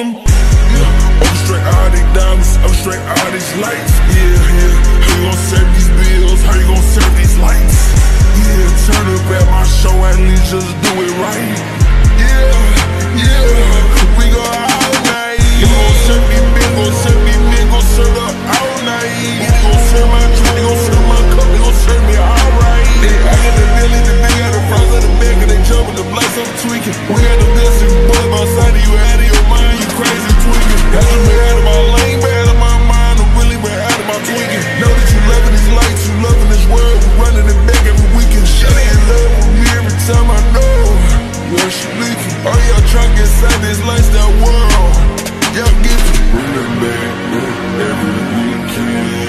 on them. Yeah, I'm straight out these diamonds, I'm straight out these lights. Yeah, how you gon' serve these bills, how you gon' serve these lights? Yeah, turn up at my show, at least just do it right. Yeah, we go all night. You gon' serve me big, gon' serve me big, gon' serve up all night. You gon' serve my drink, you gon' serve my cup, you gon' serve me all right. They out in the belly, the big out the front of the back, and they jumpin' the blocks, I'm tweaking. We got the best in the buzz, outside of you, out of your mind, you crazy tweaking. Got you been out of my lane, been out of my mind, I'm really been out of my tweaking. Know that you loving these lights, you loving this world, we running it back every weekend. Shut in love with me every time I know. You're sleeping, all y'all trying to get inside this lifestyle world. Y'all get it. Bring it back, every weekend.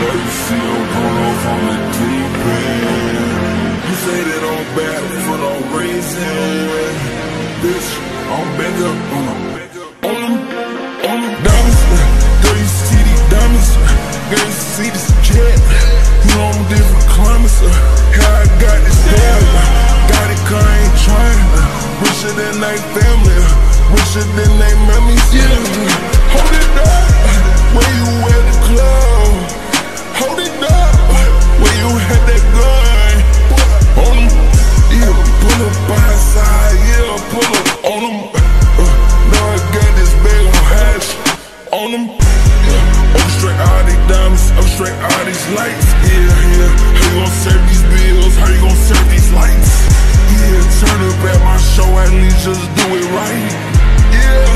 Now you see I'm going off on the deep end. You say that I'm bad for no reason. Bitch, I'm back up on them. Diamonds, girl, you see these diamonds. Girl, you see this jet. You know I'm different climates. How I got this down. Got it, cause I ain't trying. Richer than they family. Richer than they mammies. Yeah, hold it up. Where you at the club? Hold it up. Where you had that gun? On them. Yeah, pull up by the side. Yeah, pull up on them. Now I got this bag on hash. On them. Yeah, I'm straight out these diamonds. I'm straight out these lights. Yeah. How you gon' serve these bills? How you gon' serve these lights? Yeah, turn up at my show. At least just do it right. Yeah.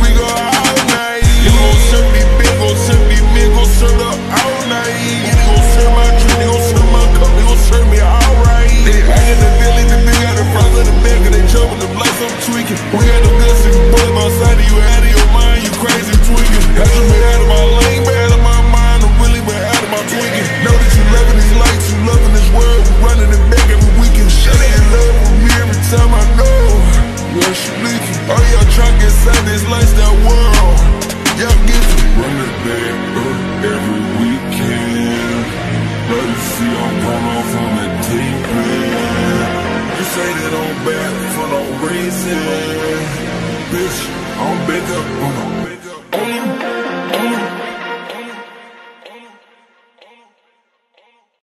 We go all night. You gon' serve me big, gon' serve me mid, gon' serve up all night. You gon' serve my drink, you gon' serve my cup, you gon' serve me all right. They out in the belly, the big out the front of the back, and they jumpin' the blocks, I'm tweaking. We got the best in the buzz, outside of you, out of your mind, you crazy tweaking. Got you been out of my lane, been out of my mind, I'm really been out of my tweaking. Know that you loving these lights, you loving this world, we running it back every weekend. Shut in love with me every time I know. You're sleeping, all y'all trying to get inside this lifestyle world. Y'all get it. Run it back up every weekend. Let it see I'm going off on the deep end. You say that I'm bad for no reason. Bitch, I'm back up on a